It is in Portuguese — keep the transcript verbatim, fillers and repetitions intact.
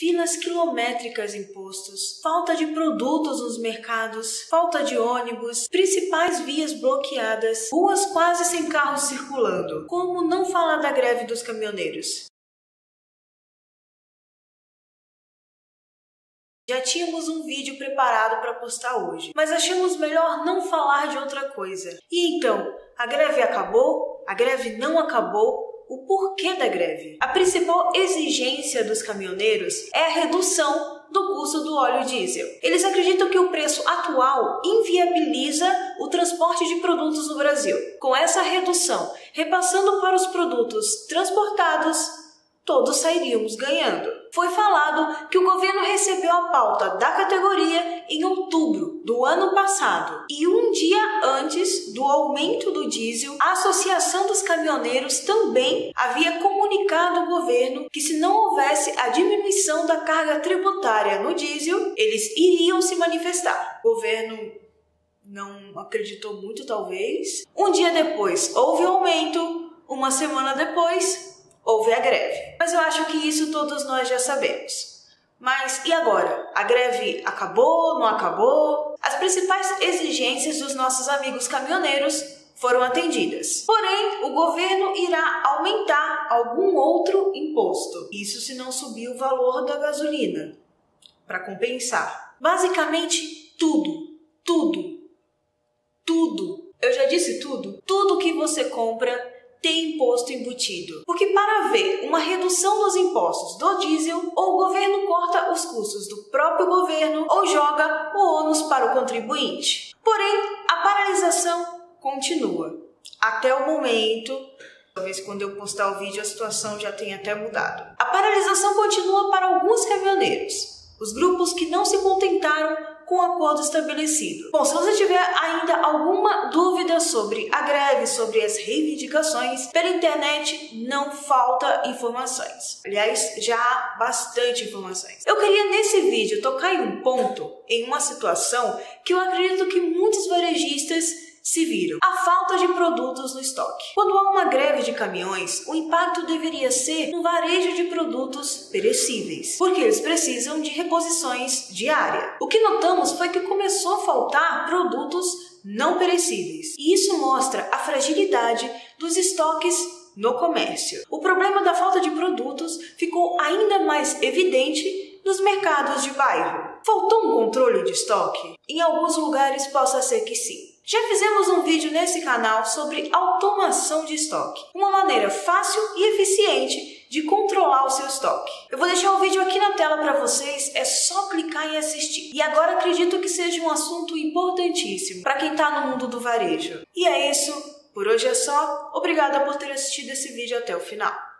filas quilométricas em postos, falta de produtos nos mercados, falta de ônibus, principais vias bloqueadas, ruas quase sem carros circulando. Como não falar da greve dos caminhoneiros? Já tínhamos um vídeo preparado para postar hoje, mas achamos melhor não falar de outra coisa. E então, a greve acabou? A greve não acabou? O porquê da greve? A principal exigência dos caminhoneiros é a redução do custo do óleo diesel. Eles acreditam que o preço atual inviabiliza o transporte de produtos no Brasil. Com essa redução, repassando para os produtos transportados, todos sairíamos ganhando. Foi falado que o governo recebeu a pauta da categoria em outubro do ano passado e um dia antes do aumento do diesel, a Associação dos Caminhoneiros também havia comunicado ao governo que se não houvesse a diminuição da carga tributária no diesel, eles iriam se manifestar. O governo não acreditou muito, talvez. Um dia depois houve o aumento, uma semana depois houve a greve. Mas eu acho que isso todos nós já sabemos. Mas e agora? A greve acabou? Não acabou? As principais exigências dos nossos amigos caminhoneiros foram atendidas. Porém, o governo irá aumentar algum outro imposto. Isso se não subir o valor da gasolina, para compensar. Basicamente, tudo. Tudo. Tudo. Eu já disse tudo? Tudo que você compra tem imposto embutido. Porque para haver uma redução dos impostos do diesel, ou o governo corta os custos do próprio governo, ou joga o ônus para o contribuinte. Porém, a paralisação continua. Até o momento, talvez quando eu postar o vídeo a situação já tenha até mudado. A paralisação continua para alguns caminhoneiros, os grupos que não se contentaram com o acordo estabelecido. Bom, se você tiver ainda alguma dúvida sobre a greve, sobre as reivindicações, pela internet não falta informações. Aliás, já há bastante informações. Eu queria nesse vídeo tocar em um ponto, em uma situação que eu acredito que muitos varejistas se viram. A falta de produtos no estoque. Quando há uma greve de caminhões, o impacto deveria ser no varejo de produtos perecíveis, porque eles precisam de reposições diárias. O que notamos foi que começou a faltar produtos não perecíveis. E isso mostra a fragilidade dos estoques no comércio. O problema da falta de produtos ficou ainda mais evidente nos mercados de bairro. Faltou um controle de estoque? Em alguns lugares possa ser que sim. Já fizemos um vídeo nesse canal sobre automação de estoque, uma maneira fácil e eficiente de controlar o seu estoque. Eu vou deixar o vídeo aqui na tela para vocês, é só clicar e assistir. E agora acredito que seja um assunto importantíssimo para quem está no mundo do varejo. E é isso, por hoje é só. Obrigada por ter assistido esse vídeo até o final.